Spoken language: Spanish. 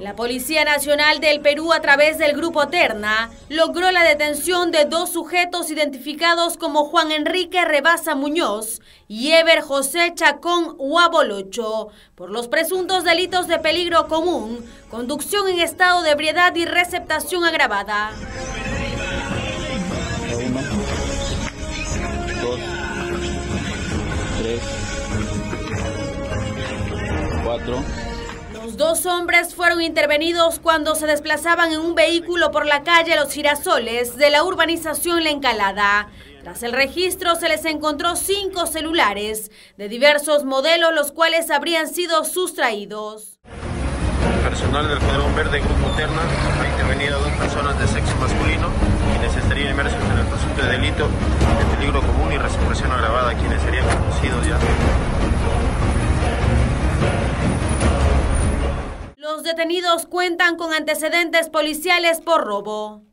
La Policía Nacional del Perú, a través del Grupo Terna, logró la detención de dos sujetos identificados como Juan Enrique Rebaza Muñoz y Heber José Chacón Huabolocho por los presuntos delitos de peligro común, conducción en estado de ebriedad y receptación agravada. Los dos hombres fueron intervenidos cuando se desplazaban en un vehículo por la calle Los Girasoles de la urbanización La Encalada. Tras el registro se les encontró 5 celulares de diversos modelos, los cuales habrían sido sustraídos. El personal del Padrón Verde en Grupo Terna ha intervenido a 2 personas de sexo masculino, quienes estarían inmersos en el presunto delito de peligro común y receptación agravada, quienes serían conocidos ya. Los detenidos cuentan con antecedentes policiales por robo.